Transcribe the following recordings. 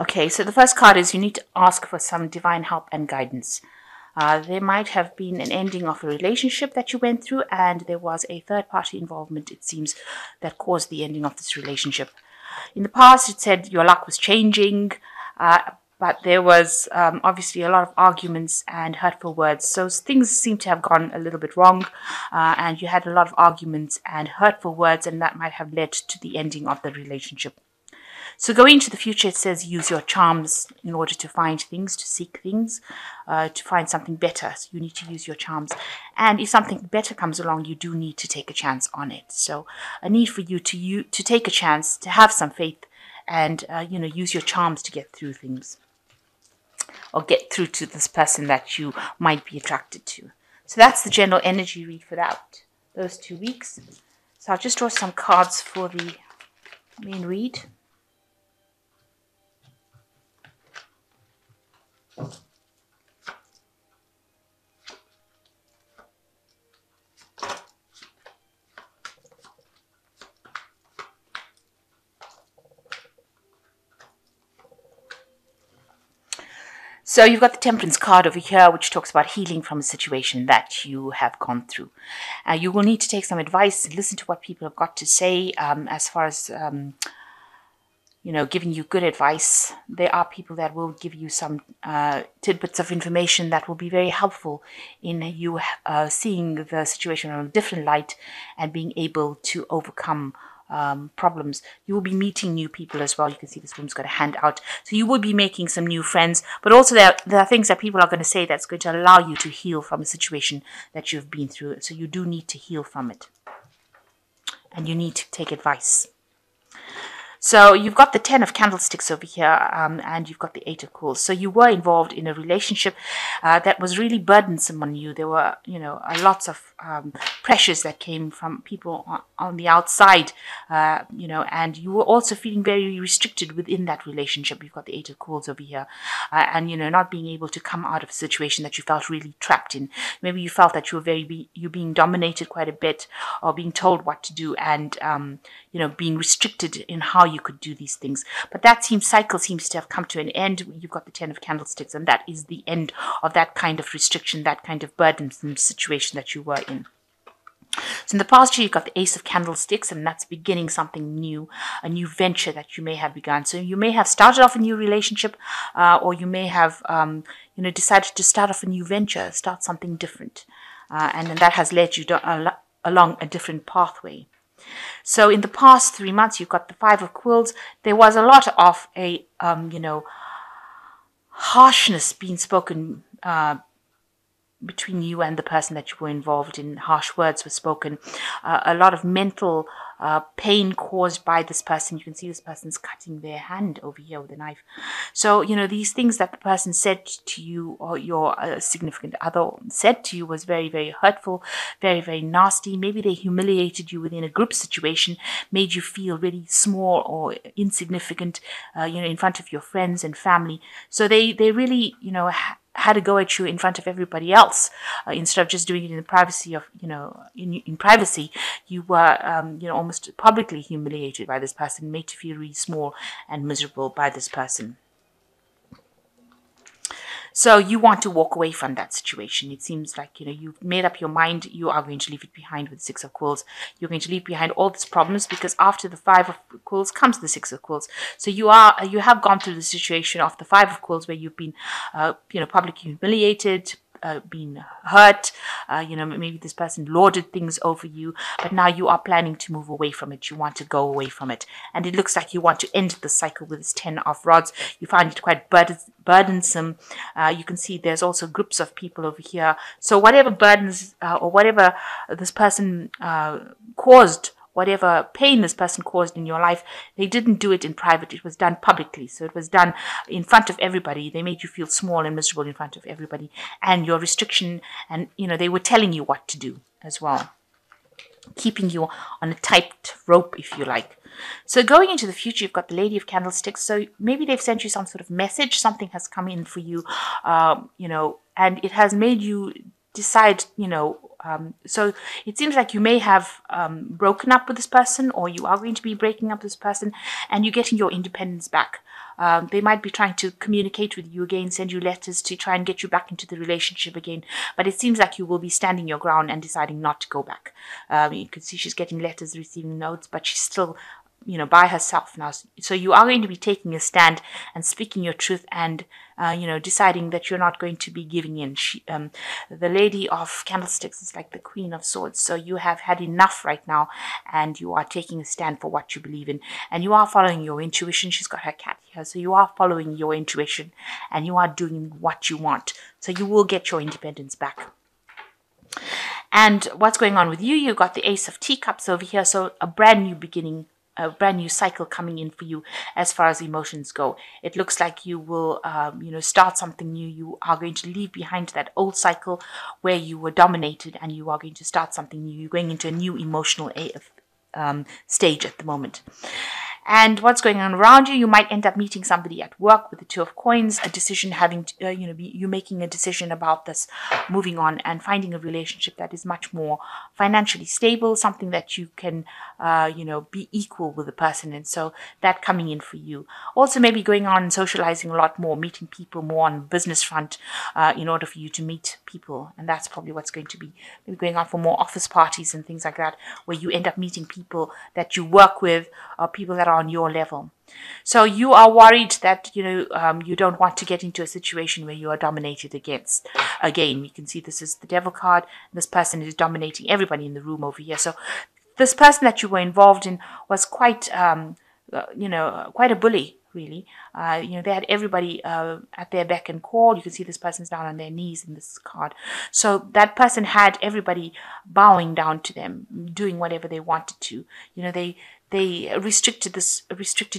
Okay, so the first card is you need to ask for some divine help and guidance. There might have been an ending of a relationship that you went through, and there was a third party involvement, it seems, that caused the ending of this relationship. In the past, it said your luck was changing, but there was obviously a lot of arguments and hurtful words. So things seem to have gone a little bit wrong, and you had a lot of arguments and hurtful words, and that might have led to the ending of the relationship. So going into the future, it says use your charms in order to find things, to seek things, to find something better. So you need to use your charms. And if something better comes along, you do need to take a chance on it. So a need for you to take a chance, to have some faith and, you know, use your charms to get through things or get through to this person that you might be attracted to. So that's the general energy read for that, those 2 weeks. So I'll just draw some cards for the main read. So you've got the Temperance card over here, which talks about healing from a situation that you have gone through. You will need to take some advice, listen to what people have got to say as far as you know, giving you good advice. There are people that will give you some tidbits of information that will be very helpful in you seeing the situation in a different light and being able to overcome problems. You will be meeting new people as well. You can see this room's got a hand out. So you will be making some new friends, but also there are things that people are going to say that's going to allow you to heal from a situation that you've been through. So you do need to heal from it, and you need to take advice. So you've got the 10 of candlesticks over here, and you've got the 8 of coals. So you were involved in a relationship that was really burdensome on you. There were, you know, lots of pressures that came from people on the outside, you know, and you were also feeling very restricted within that relationship. You've got the 8 of coals over here, and, you know, not being able to come out of a situation that you felt really trapped in. Maybe you felt that you were being dominated quite a bit, or being told what to do, and, you know, being restricted in how you could do these things. But that cycle seems to have come to an end. You've got the 10 of candlesticks, and that is the end of that kind of restriction, that kind of burdensome situation that you were in. So in the past year, you've got the Ace of Candlesticks, and that's beginning something new, a new venture that you may have begun. So you may have started off a new relationship, or you may have you know, decided to start off a new venture, start something different, and then that has led you along a different pathway. So in the past 3 months, you've got the 5 of Quills. There was a lot of a, you know, harshness being spoken between you and the person that you were involved in. Harsh words were spoken. A lot of mental pain caused by this person. You can see this person's cutting their hand over here with a knife. So, you know, these things that the person said to you, or your significant other said to you, was very, very hurtful, very, very nasty. Maybe they humiliated you within a group situation, made you feel really small or insignificant, you know, in front of your friends and family. So they really, you know, had a go at you in front of everybody else, instead of just doing it in the privacy of, you know, in privacy. You were, you know, almost publicly humiliated by this person, made to feel really small and miserable by this person. So you want to walk away from that situation. It seems like, you know, you've made up your mind. You are going to leave it behind with the 6 of Quills. You're going to leave behind all these problems, because after the 5 of Quills comes the 6 of Quills. So you have gone through the situation of the 5 of Quills, where you've been, you know, publicly humiliated, been hurt, you know, maybe this person lorded things over you, but now you are planning to move away from it. You want to go away from it, and it looks like you want to end the cycle with this 10 of rods. You find it quite burdensome. You can see there's also groups of people over here. So whatever burdens or whatever this person caused, whatever pain this person caused in your life, they didn't do it in private. It was done publicly. So it was done in front of everybody. They made you feel small and miserable in front of everybody, and your restriction, and, you know, they were telling you what to do as well, keeping you on a tight rope, if you like. So going into the future, you've got the Lady of Candlesticks. So maybe they've sent you some sort of message. Something has come in for you, you know, and it has made you decide, you know, so it seems like you may have broken up with this person, or you are going to be breaking up with this person, and you're getting your independence back. They might be trying to communicate with you again, send you letters to try and get you back into the relationship again. But it seems like you will be standing your ground and deciding not to go back. You can see she's getting letters, receiving notes, but she's still, you know, by herself now. So you are going to be taking a stand and speaking your truth and, you know, deciding that you're not going to be giving in. The Lady of Candlesticks is like the Queen of Swords. So you have had enough right now and you are taking a stand for what you believe in. And you are following your intuition. She's got her cat here. So you are following your intuition and you are doing what you want. So you will get your independence back. And what's going on with you? You've got the Ace of Teacups over here. So a brand new beginning. A brand new cycle coming in for you as far as emotions go. It looks like you will, you know, start something new. You are going to leave behind that old cycle where you were dominated, and you are going to start something new. You're going into a new emotional stage at the moment. And what's going on around you? You might end up meeting somebody at work with the Two of Coins, a decision having, to, you know, you making a decision about this, moving on and finding a relationship that is much more financially stable, something that you can, you know, be equal with the person. And so that coming in for you. Also maybe going on and socializing a lot more, meeting people more on the business front in order for you to meet people. And that's probably what's going to be maybe going on for more office parties and things like that, where you end up meeting people that you work with or people that are on your level. So you are worried that, you know, you don't want to get into a situation where you are dominated again. You can see this is the Devil card. This person is dominating everybody in the room over here. So this person that you were involved in was quite, you know, quite a bully, really. You know, they had everybody at their beck and call. You can see this person's down on their knees in this card. So that person had everybody bowing down to them, doing whatever they wanted to. You know, they restricted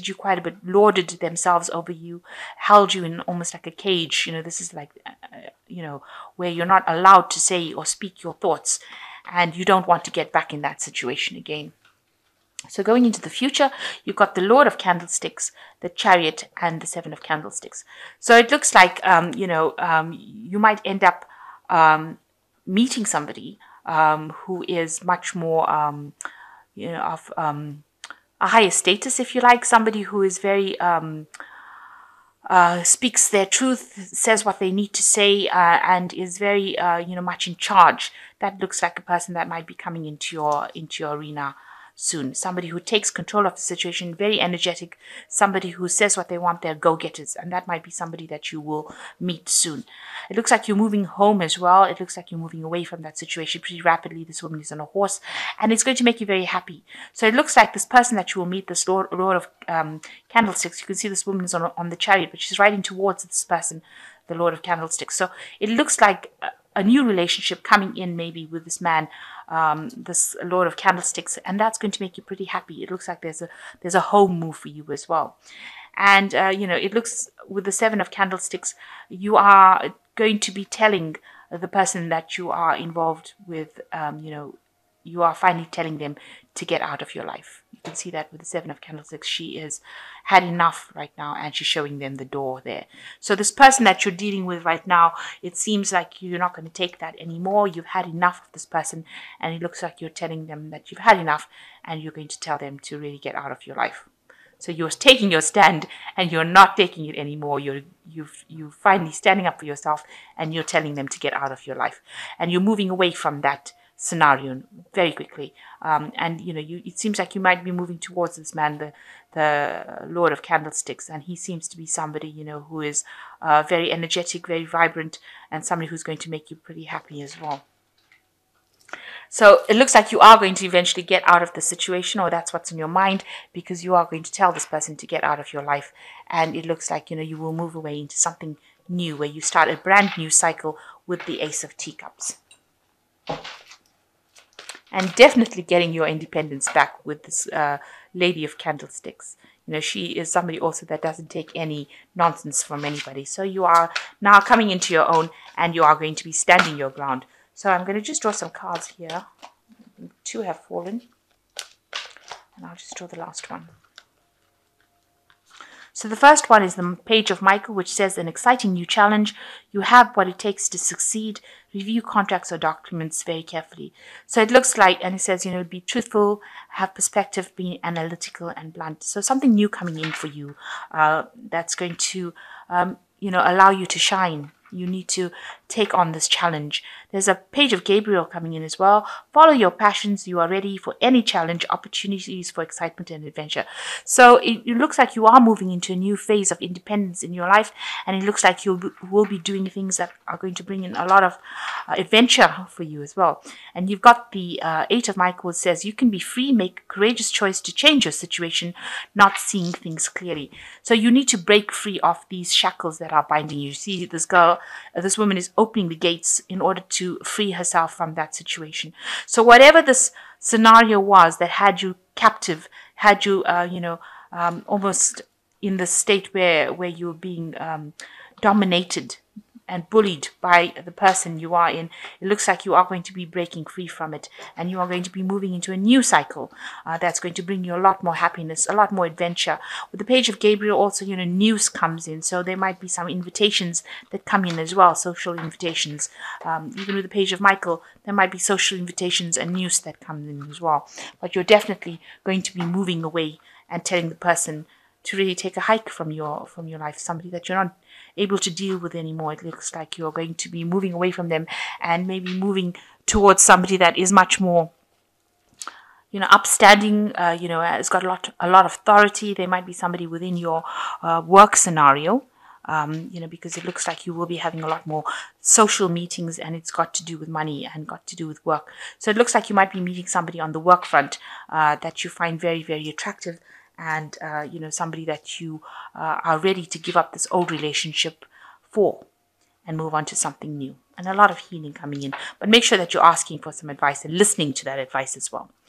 you quite a bit, lorded themselves over you, held you in almost like a cage. You know, this is like, you know, where you're not allowed to say or speak your thoughts, and you don't want to get back in that situation again. So going into the future, you've got the Lord of Candlesticks, the Chariot, and the Seven of Candlesticks. So it looks like, you know, you might end up meeting somebody who is much more, you know, of a higher status, if you like, somebody who is very, speaks their truth, says what they need to say, and is very, you know, much in charge. That looks like a person that might be coming into your arena soon. Somebody who takes control of the situation, very energetic, somebody who says what they want, they're go-getters, and that might be somebody that you will meet soon. It looks like you're moving home as well. It looks like you're moving away from that situation pretty rapidly. This woman is on a horse, and it's going to make you very happy. So it looks like this person that you will meet, this Lord of Candlesticks, you can see this woman is on the chariot, but she's riding towards this person, the Lord of Candlesticks. So it looks like a new relationship coming in, maybe with this man, this Lord of Candlesticks, and that's going to make you pretty happy. It looks like there's a home move for you as well. And you know, it looks with the Seven of Candlesticks, you are going to be telling the person that you are involved with, you know, you are finally telling them to get out of your life. You can see that with the Seven of Candlesticks. She is had enough right now, and she's showing them the door there. So this person that you're dealing with right now, it seems like you're not going to take that anymore. You've had enough of this person, and it looks like you're telling them that you've had enough, and you're going to tell them to really get out of your life. So you're taking your stand, and you're not taking it anymore. You're finally standing up for yourself, and you're telling them to get out of your life. And you're moving away from that scenario very quickly, and you know, it seems like you might be moving towards this man, the Lord of Candlesticks, and he seems to be somebody, you know, who is very energetic, very vibrant, and somebody who's going to make you pretty happy as well. So it looks like you are going to eventually get out of the situation, or that's what's in your mind, because you are going to tell this person to get out of your life, and it looks like, you know, you will move away into something new where you start a brand new cycle with the Ace of Teacups. And definitely getting your independence back with this Lady of Candlesticks. You know, she is somebody also that doesn't take any nonsense from anybody. So you are now coming into your own, and you are going to be standing your ground. So I'm going to just draw some cards here. Two have fallen. And I'll just draw the last one. So the first one is the page of Michael, which says an exciting new challenge. You have what it takes to succeed. Review contracts or documents very carefully. So it looks like, and it says, you know, be truthful, have perspective, be analytical and blunt. So something new coming in for you that's going to, you know, allow you to shine. You need to take on this challenge. There's a page of Gabriel coming in as well. Follow your passions. You are ready for any challenge, opportunities for excitement and adventure. So it looks like you are moving into a new phase of independence in your life. And it looks like you will be doing things that are going to bring in a lot of adventure for you as well. And you've got the Eight of Michael says, you can be free, make a courageous choice to change your situation, not seeing things clearly. So you need to break free of these shackles that are binding you. You see this girl, this woman is opening the gates in order to free herself from that situation. So whatever this scenario was that had you captive, had you, almost in the state where you were being dominated and bullied by the person you are in, it looks like you are going to be breaking free from it, and you are going to be moving into a new cycle that's going to bring you a lot more happiness, a lot more adventure. With the page of Gabriel also, you know, news comes in, so there might be some invitations that come in as well, social invitations. Even with the page of Michael, there might be social invitations and news that come in as well. But you're definitely going to be moving away and telling the person to really take a hike from your life, somebody that you're not able to deal with anymore. It looks like you're going to be moving away from them and maybe moving towards somebody that is much more, you know, upstanding, has got a lot of authority. There might be somebody within your work scenario, because it looks like you will be having a lot more social meetings, and it's got to do with money and got to do with work. So it looks like you might be meeting somebody on the work front that you find very, very attractive, and somebody that you are ready to give up this old relationship for and move on to something new. And a lot of healing coming in. But make sure that you're asking for some advice and listening to that advice as well.